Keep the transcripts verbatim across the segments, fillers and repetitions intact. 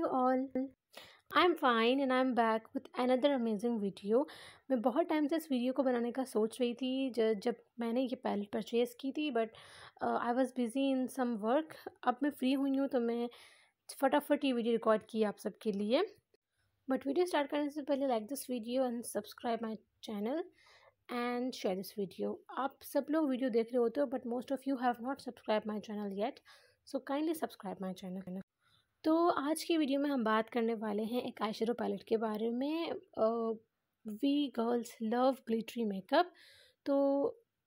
you all? I'm fine and I'm back with another amazing video। मैं बहुत time से इस वीडियो को बनाने का सोच रही थी ज, जब मैंने ये पैलेट परचेज़ की थी, but I was busy in some work. अब मैं फ्री हुई हूँ तो मैं फटाफट ये वीडियो रिकॉर्ड की आप सबके लिए। बट वीडियो स्टार्ट करने से पहले like this video and subscribe my channel and share this video. आप सब लोग वीडियो देख रहे होते हो but most of you have not subscribe my channel yet, so kindly subscribe my channel. तो आज की वीडियो में हम बात करने वाले हैं एक आई शेडो पैलेट के बारे में। We girls love glittery makeup, तो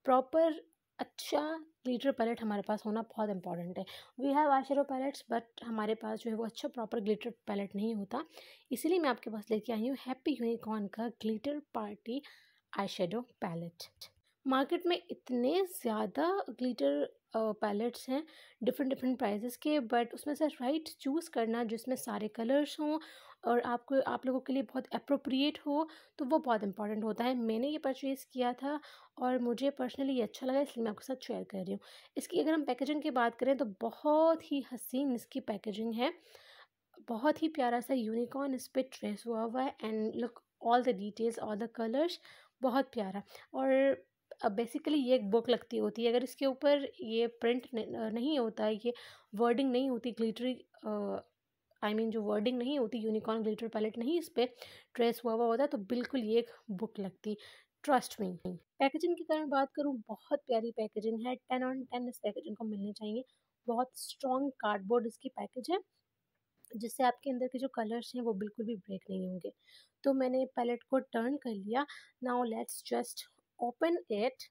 प्रॉपर अच्छा ग्लिटर पैलेट हमारे पास होना बहुत इंपॉर्टेंट है। We have eye shadow palettes but हमारे पास जो है वो अच्छा प्रॉपर ग्लिटर पैलेट नहीं होता, इसीलिए मैं आपके पास लेके आई हूँ हैप्पी यूनिकॉर्न का glitter party eye shadow palette. Market में इतने ज़्यादा ग्लिटर पैलेट्स हैं डिफरेंट डिफरेंट प्राइजेस के, बट उसमें से राइट चूज़ करना जिसमें सारे कलर्स हों और आपको आप लोगों के लिए बहुत अप्रोप्रिएट हो, तो वो बहुत इंपॉर्टेंट होता है। मैंने ये परचेज़ किया था और मुझे पर्सनली ये अच्छा लगा, इसलिए मैं आपके साथ शेयर कर रही हूँ। इसकी अगर हम पैकेजिंग की बात करें तो बहुत ही हसीन इसकी पैकेजिंग है, बहुत ही प्यारा सा यूनिकॉर्न इस पर ट्रेस हुआ हुआ है and look all the details all the colours, बहुत प्यारा। और अब बेसिकली ये एक बुक लगती होती है, अगर इसके ऊपर ये प्रिंट नहीं होता, ये वर्डिंग नहीं होती ग्लिटरी, आई मीन जो वर्डिंग नहीं होती यूनिकॉर्न ग्लिटर पैलेट नहीं इस पर ट्रेस हुआ हुआ होता, तो बिल्कुल ये एक बुक लगती, ट्रस्ट मी। पैकेजिंग की तरह बात करूँ, बहुत प्यारी पैकेजिंग है, टेन ऑन टेन इस पैकेजिंग को मिलने चाहिए। बहुत स्ट्रॉन्ग कार्डबोर्ड इसकी पैकेज है जिससे आपके अंदर के जो कलर्स हैं वो बिल्कुल भी ब्रेक नहीं होंगे। तो मैंने पैलेट को टर्न कर लिया, now let's just open it.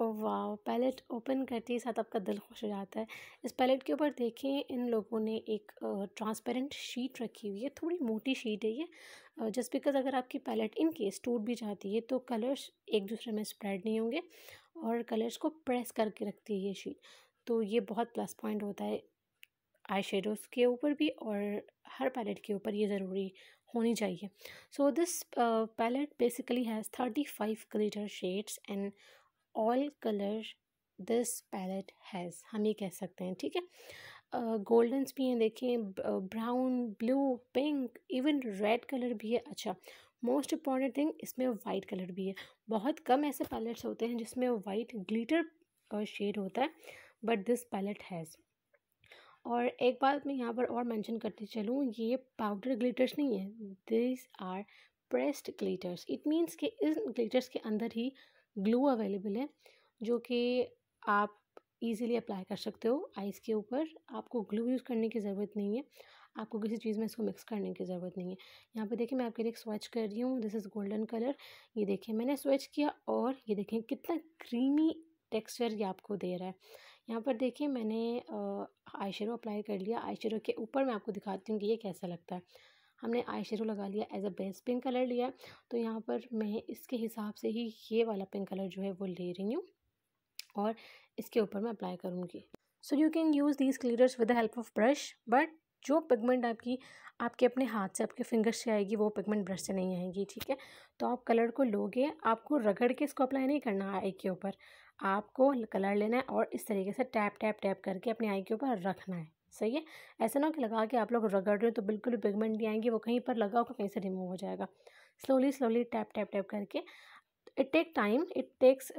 Oh वाह, पैलेट ओपन करते ही साथ आपका दिल खुश हो जाता है। इस पैलेट के ऊपर देखें, इन लोगों ने एक ट्रांसपेरेंट शीट रखी हुई है, थोड़ी मोटी शीट है ये, जस्ट बिकॉज अगर आपकी पैलेट इन केस टूट भी जाती है तो कलर्स एक दूसरे में स्प्रेड नहीं होंगे और कलर्स को प्रेस करके रखती है ये शीट, तो ये बहुत प्लस पॉइंट होता है आई शेडोज़ के ऊपर भी और हर पैलेट के ऊपर ये ज़रूरी होनी चाहिए। So this palette basically has thirty five glitter shades and all colour this palette has, हम ये कह सकते हैं, ठीक है। गोल्डन्स भी हैं, देखें, brown, blue, pink, even red colour भी है। अच्छा, मोस्ट इम्पॉर्टेंट थिंग, इसमें वाइट कलर भी है। बहुत कम ऐसे पैलेट्स होते हैं जिसमें वाइट ग्लिटर शेड होता है, बट दिस पैलेट हैज़। और एक बात मैं यहाँ पर और मेंशन करती चलूँ, ये पाउडर ग्लिटर्स नहीं है, this are pressed glitters. It means कि इन ग्लिटर्स के अंदर ही ग्लू अवेलेबल है जो कि आप इजीली अप्लाई कर सकते हो आइज़ के ऊपर, आपको ग्लू यूज़ करने की ज़रूरत नहीं है, आपको किसी चीज़ में इसको मिक्स करने की ज़रूरत नहीं है। यहाँ पे देखिए, मैं आपके लिए स्वैच कर रही हूँ, दिस इज़ गोल्डन कलर, ये देखिए मैंने स्वैच किया और ये देखें कितना क्रीमी टेक्सचर ये आपको दे रहा है। यहाँ पर देखिए, मैंने आई शेडो अप्लाई कर लिया, आई शेडो के ऊपर मैं आपको दिखाती हूँ कि ये कैसा लगता है। हमने आई शेडो लगा लिया, as a base pink colour लिया, तो यहाँ पर मैं इसके हिसाब से ही ये वाला पिंक कलर जो है वो ले रही हूँ और इसके ऊपर मैं अप्लाई करूँगी। So you can use these glitters with the help of brush, but जो पिगमेंट आपकी आपके अपने हाथ से आपके फिंगर्स से आएगी वो पिगमेंट ब्रश से नहीं आएगी, ठीक है। तो आप कलर को लोगे, आपको रगड़ के इसको अप्लाई नहीं करना है आई के ऊपर, आपको कलर लेना है और इस तरीके से टैप टैप टैप करके अपने आई के ऊपर रखना है, सही है। ऐसा ना हो कि लगा के आप लोग रगड़ रहे हो तो बिल्कुल भी पिगमेंट नहीं आएंगी, वो कहीं पर लगा होगा कहीं से रिमूव हो जाएगा। Slowly slowly tap tap tap करके, it take time, it takes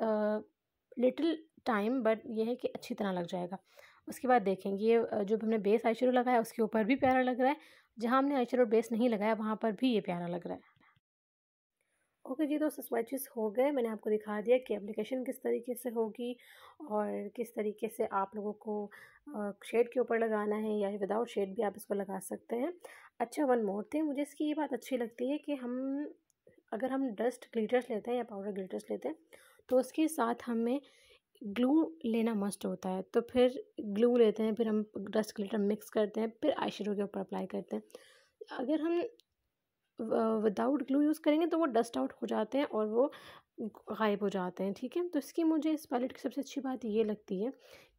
little time, but यह है कि अच्छी तरह लग जाएगा। उसके बाद देखेंगे, ये जो हमने बेस आई शेडो लगाया उसके ऊपर भी प्यारा लग रहा है, जहाँ हमने आई शेडो बेस नहीं लगाया वहाँ पर भी ये प्यारा लग रहा है। ओके जी दोस्तों, स्वैचेस हो गए, मैंने आपको दिखा दिया कि एप्लीकेशन किस तरीके से होगी और किस तरीके से आप लोगों को शेड के ऊपर लगाना है या विदाउट शेड भी आप इसको लगा सकते हैं। अच्छा, वन मोर थिंग, मुझे इसकी ये बात अच्छी लगती है कि हम अगर हम डस्ट ग्लिटर्स लेते हैं या पाउडर ग्लिटर्स लेते हैं तो उसके साथ हमें ग्लू लेना मस्ट होता है, तो फिर ग्लू लेते हैं, फिर हम डस्ट ग्लिटर मिक्स करते हैं, फिर आई शेडो के ऊपर अप्लाई करते हैं। अगर हम विदाउट ग्लू यूज़ करेंगे तो वो डस्ट आउट हो जाते हैं और वो गायब हो जाते हैं, ठीक है। तो इसकी मुझे इस पैलेट की सबसे अच्छी बात ये लगती है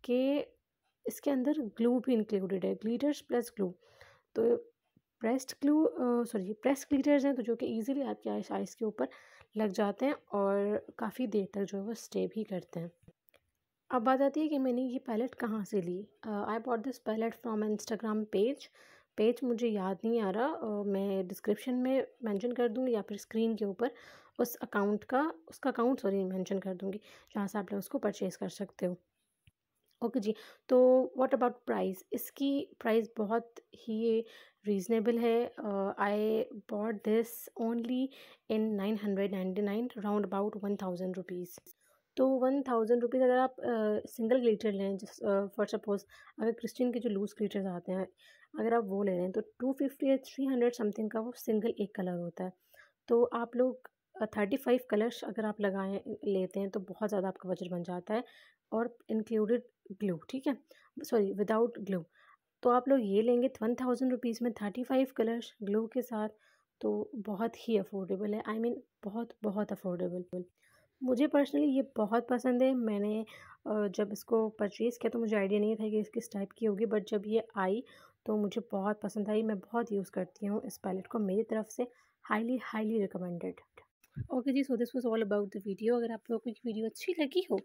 कि इसके अंदर ग्लू भी इंक्लूडेड है, ग्लिटर्स प्लस ग्लू, तो pressed glue sorry pressed glitters हैं, तो जो कि ईजिली आपके आइस आइस के ऊपर लग जाते हैं और काफ़ी देर तक जो है वो स्टे भी करते हैं। अब बात आती है कि मैंने ये पैलेट कहाँ से ली। I bought this palette from Instagram page, page मुझे याद नहीं आ रहा, मैं डिस्क्रिप्शन में मेंशन कर दूँगी या फिर स्क्रीन के ऊपर उस अकाउंट का उसका अकाउंट सॉरी मेंशन कर दूँगी जहाँ से आप लोग उसको परचेज़ कर सकते हो। ओके जी, तो व्हाट अबाउट प्राइस, इसकी प्राइस बहुत ही रीज़नेबल है। I bought this only in nine hundred ninety nine round about one thousand rupees. तो वन थाउजेंड रुपीज़ अगर आप सिंगल uh, ग्लिटर लें, फॉर सपोज अगर क्रिस्टियन के जो लूज ग्लिटर्स आते हैं अगर आप वो ले रहे हैं तो टू फिफ्टी या थ्री हंड्रेड समथिंग का वो सिंगल एक कलर होता है। तो आप लोग थर्टी फाइव कलर्स अगर आप लगाएँ लेते हैं तो बहुत ज़्यादा आपका बजट बन जाता है और इंक्लूडेड ग्लू, ठीक है सॉरी विदाउट ग्लू। तो आप लोग ये लेंगे वन थाउजेंड रुपीज़ में थर्टी फाइव कलर्स ग्लू के साथ, तो बहुत ही अफोर्डेबल है। आई I मीन mean, बहुत बहुत अफोर्डेबल। मुझे पर्सनली ये बहुत पसंद है। मैंने जब इसको परचेज़ किया तो मुझे आइडिया नहीं था कि इस किस टाइप की होगी, बट जब ये आई तो मुझे बहुत पसंद आई। मैं बहुत यूज़ करती हूँ इस पैलेट को, मेरी तरफ से हाईली हाईली रिकमेंडेड। ओके जी, so this was all about the video. अगर आप लोगों को ये वीडियो अच्छी लगी हो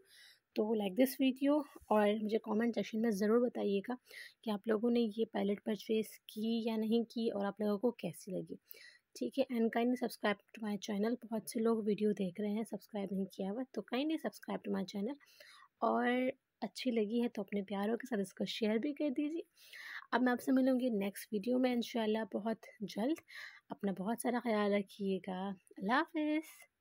तो लाइक दिस वीडियो और मुझे कमेंट सेक्शन में ज़रूर बताइएगा कि आप लोगों ने ये पैलेट परचेज़ की या नहीं की और आप लोगों को कैसी लगी, ठीक है। And kindly subscribe to my channel. बहुत से लोग वीडियो देख रहे हैं, सब्सक्राइब नहीं किया हुआ, तो kindly subscribe to my channel. और अच्छी लगी है तो अपने प्यारों के साथ इसको शेयर भी कर दीजिए। अब मैं आपसे मिलूँगी नेक्स्ट वीडियो में इंशाल्लाह बहुत जल्द। अपना बहुत सारा ख्याल रखिएगा। अल्लाह हाफिज़।